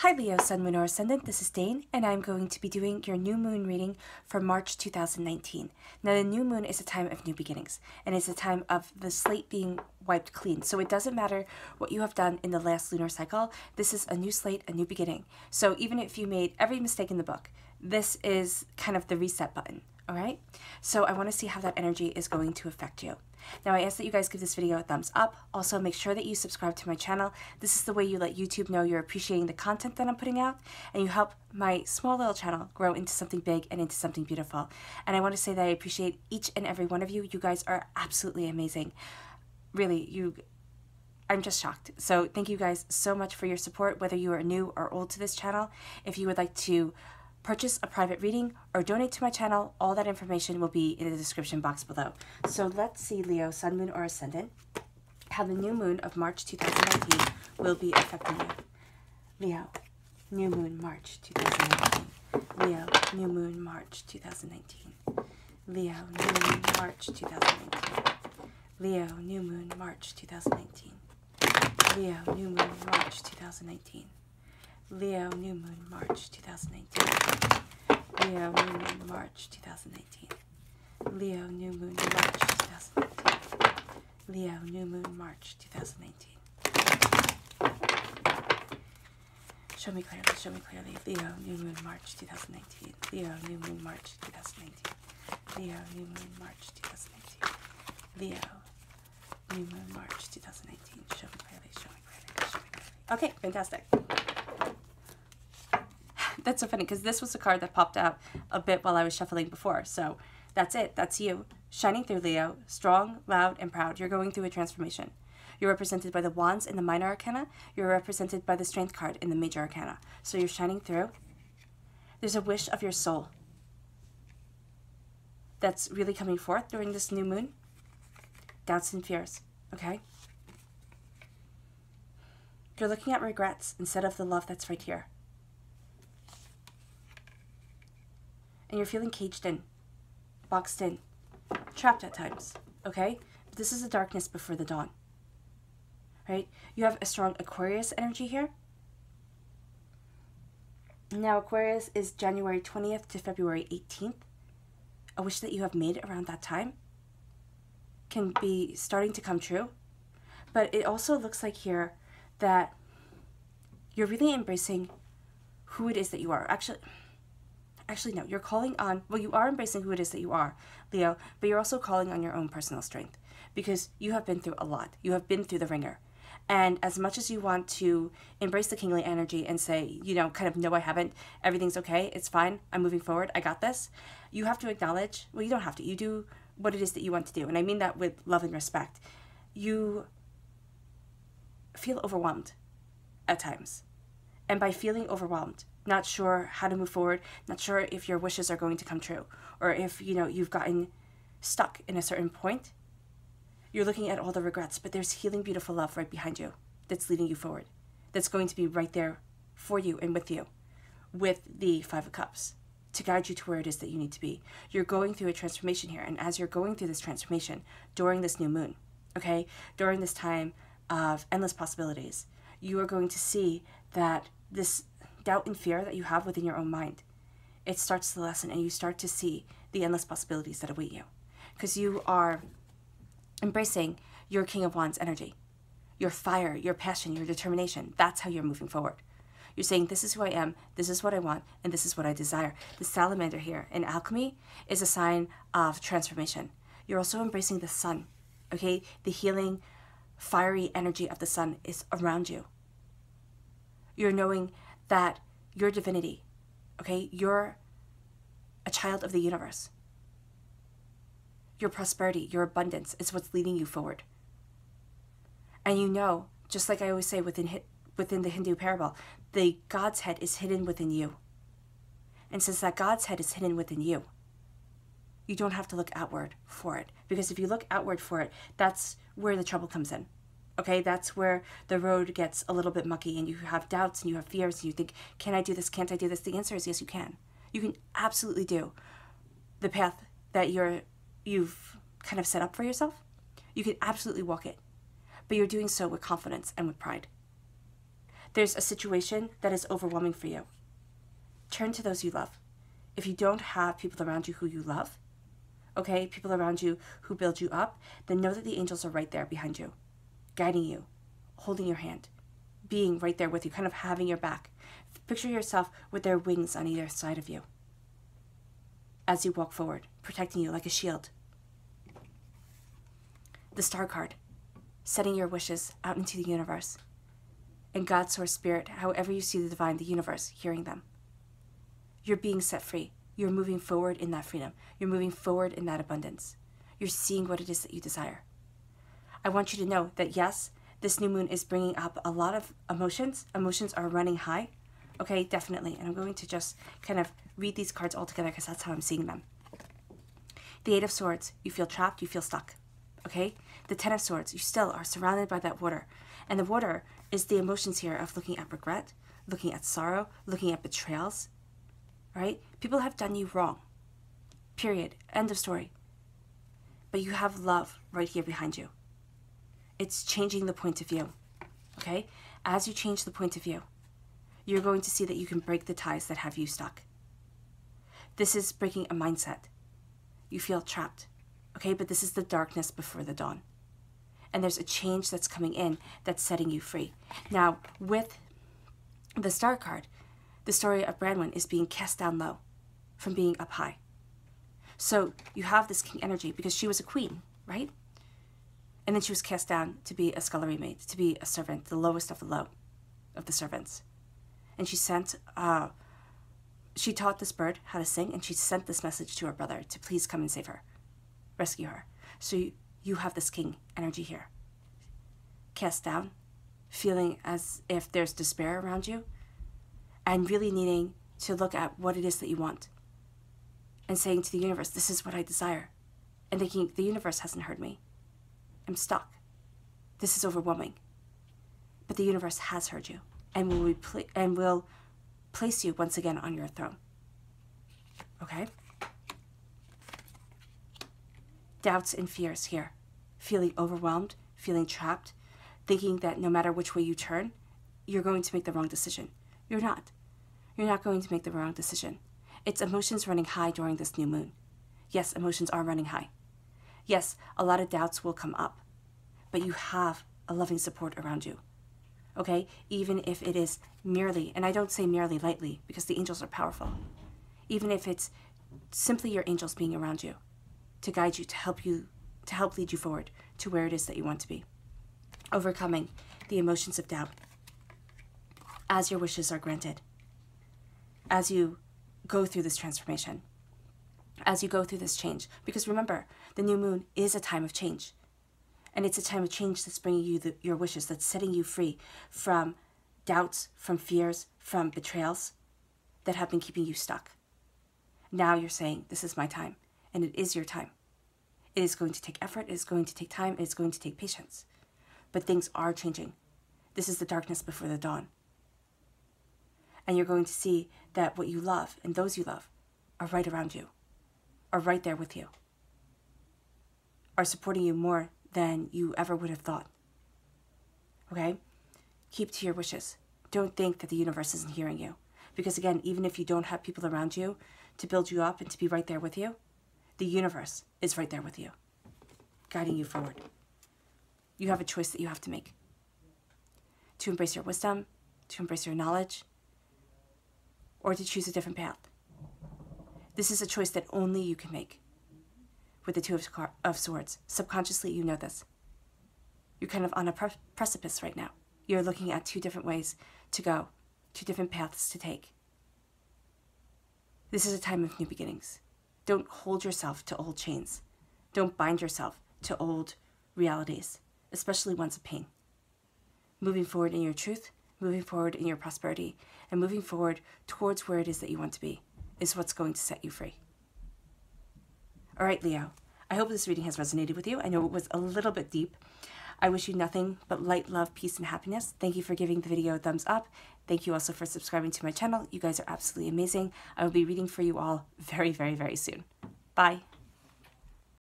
Hi Leo, Sun, Moon, or Ascendant, this is Dane, and I'm going to be doing your new moon reading for March 2019. Now the new moon is a time of new beginnings, and it's a time of the slate being wiped clean. So it doesn't matter what you have done in the last lunar cycle, this is a new slate, a new beginning. So even if you made every mistake in the book, this is kind of the reset button. All right, so I want to see how that energy is going to affect you. Now I ask that you guys give this video a thumbs up. Also make sure that you subscribe to my channel. This is the way you let YouTube know you're appreciating the content that I'm putting out, and you help my small little channel grow into something big and into something beautiful. And I want to say that I appreciate each and every one of you. You guys are absolutely amazing. Really, I'm just shocked. So thank you guys so much for your support, whether you are new or old to this channel. If you would like to purchase a private reading or donate to my channel, all that information will be in the description box below. So let's see, Leo, Sun, Moon, or Ascendant, how the new moon of March 2019 will be affecting you. Leo, new moon, March 2019. Leo, new moon, March 2019. Leo, new moon, March 2019. Leo, new moon, March 2019. Leo, new moon, March 2019. Leo, new moon, March 2019. Leo, new moon, March 2019. Leo, new moon, March 2019. Leo, new moon, March 2019. Show me clearly, show me clearly. Leo, new moon, March 2019. Leo, new moon, March 2019. Leo, new moon, March 2019. Leo, new moon, March 2019. Show me clearly, show me clearly, show me clearly. Okay, fantastic. That's so funny because this was a card that popped out a bit while I was shuffling before. So that's it. That's you. Shining through, Leo. Strong, loud, and proud. You're going through a transformation. You're represented by the Wands in the Minor Arcana. You're represented by the Strength card in the Major Arcana. So you're shining through. There's a wish of your soul that's really coming forth during this new moon. Doubts and fears. Okay? You're looking at regrets instead of the love that's right here. And you're feeling caged in, boxed in, trapped at times, okay? But this is the darkness before the dawn, right? You have a strong Aquarius energy here. Now, Aquarius is January 20th to February 18th. A wish that you have made around that time can be starting to come true. But it also looks like here that you're really embracing who it is that you are. Actually, no, you're calling on, well, you are embracing who it is that you are, Leo, but you're also calling on your own personal strength because you have been through a lot. You have been through the ringer. And as much as you want to embrace the kingly energy and say, you know, kind of, no, I haven't, everything's okay, it's fine, I'm moving forward, I got this, you have to acknowledge, well, you don't have to, you do what it is that you want to do. And I mean that with love and respect. You feel overwhelmed at times. And by feeling overwhelmed, not sure how to move forward, not sure if your wishes are going to come true, or if, you know, you've gotten stuck in a certain point, you're looking at all the regrets, but there's healing, beautiful love right behind you that's leading you forward, that's going to be right there for you and with you, with the Five of Cups, to guide you to where it is that you need to be. You're going through a transformation here, and as you're going through this transformation during this new moon, okay, during this time of endless possibilities, you are going to see that this doubt and fear that you have within your own mind, it starts to lessen, and you start to see the endless possibilities that await you because you are embracing your King of Wands energy, your fire, your passion, your determination. That's how you're moving forward. You're saying, this is who I am, this is what I want, and this is what I desire. The salamander here in alchemy is a sign of transformation. You're also embracing the sun, okay? The healing, fiery energy of the sun is around you. You're knowing that your divinity, okay, you're a child of the universe. Your prosperity, your abundance is what's leading you forward. And you know, just like I always say within the Hindu parable, the God's head is hidden within you. And since that God's head is hidden within you, you don't have to look outward for it. Because if you look outward for it, that's where the trouble comes in. Okay, that's where the road gets a little bit mucky and you have doubts and you have fears and you think, can I do this? Can't I do this? The answer is yes, you can. You can absolutely do the path that you've kind of set up for yourself. You can absolutely walk it, but you're doing so with confidence and with pride. there's a situation that is overwhelming for you, turn to those you love. If you don't have people around you who you love, okay, people around you who build you up, then know that the angels are right there behind you, guiding you, holding your hand, being right there with you, kind of having your back. Picture yourself with their wings on either side of you as you walk forward, protecting you like a shield. The star card, setting your wishes out into the universe, and God, source, spirit, however you see the divine, the universe, hearing them. You're being set free. You're moving forward in that freedom. You're moving forward in that abundance. You're seeing what it is that you desire. I want you to know that yes, this new moon is bringing up a lot of emotions. Emotions are running high. Okay, definitely. And I'm going to just kind of read these cards all together because that's how I'm seeing them. The Eight of Swords, you feel trapped, you feel stuck. Okay? The Ten of Swords, you still are surrounded by that water. And the water is the emotions here of looking at regret, looking at sorrow, looking at betrayals. Right? People have done you wrong. Period. End of story. But you have love right here behind you. It's changing the point of view. Okay? As you change the point of view, you're going to see that you can break the ties that have you stuck. This is breaking a mindset. You feel trapped. Okay? But this is the darkness before the dawn. And there's a change that's coming in that's setting you free. Now, with the star card, the story of Branwen is being cast down low from being up high. So you have this king energy because she was a queen, right? And then she was cast down to be a scullery maid, to be a servant, the lowest of the low of the servants. And she sent, she taught this bird how to sing, and she sent this message to her brother to please come and save her, rescue her. So you have this king energy here. Cast down, feeling as if there's despair around you, and really needing to look at what it is that you want and saying to the universe, this is what I desire, and thinking the universe hasn't heard me. I'm stuck. This is overwhelming. But the universe has heard you and will place you once again on your throne. Okay? Doubts and fears here. Feeling overwhelmed, feeling trapped, thinking that no matter which way you turn, you're going to make the wrong decision. You're not. You're not going to make the wrong decision. It's emotions running high during this new moon. Yes, emotions are running high. Yes, a lot of doubts will come up, but you have a loving support around you, okay? Even if it is merely, and I don't say merely lightly because the angels are powerful, even if it's simply your angels being around you to guide you, to help lead you forward to where it is that you want to be. Overcoming the emotions of doubt as your wishes are granted, as you go through this transformation, as you go through this change. Because remember, the new moon is a time of change. And it's a time of change that's bringing you your wishes, that's setting you free from doubts, from fears, from betrayals that have been keeping you stuck. Now you're saying, this is my time, and it is your time. It is going to take effort, it is going to take time, it is going to take patience. But things are changing. This is the darkness before the dawn. And you're going to see that what you love and those you love are right around you, are right there with you, are supporting you more than you ever would have thought. Okay? Keep to your wishes. Don't think that the universe isn't hearing you. Because again, even if you don't have people around you to build you up and to be right there with you, the universe is right there with you, guiding you forward. You have a choice that you have to make. To embrace your wisdom, to embrace your knowledge, or to choose a different path. This is a choice that only you can make. With the Two of Swords, subconsciously you know this. You're kind of on a precipice right now. You're looking at two different ways to go, two different paths to take. This is a time of new beginnings. Don't hold yourself to old chains. Don't bind yourself to old realities, especially ones of pain. Moving forward in your truth, moving forward in your prosperity, and moving forward towards where it is that you want to be is what's going to set you free. All right, Leo, I hope this reading has resonated with you. I know it was a little bit deep. I wish you nothing but light, love, peace, and happiness. Thank you for giving the video a thumbs up. Thank you also for subscribing to my channel. You guys are absolutely amazing. I will be reading for you all very, very, very soon. Bye.